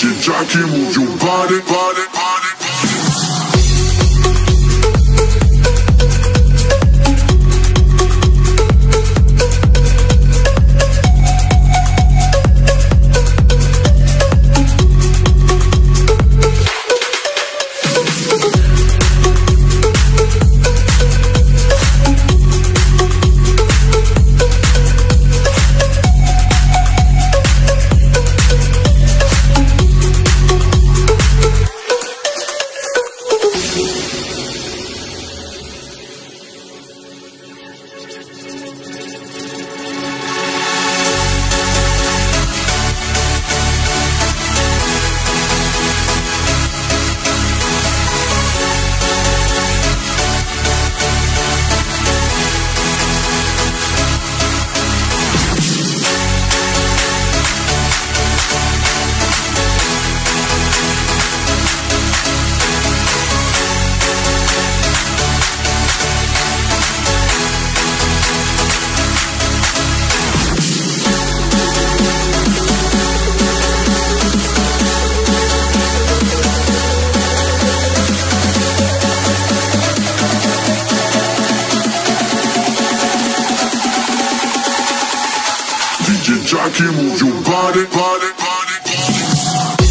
DJ Jacky, move your body, body, body, body. DJ Jacky, move your body, body, body, body.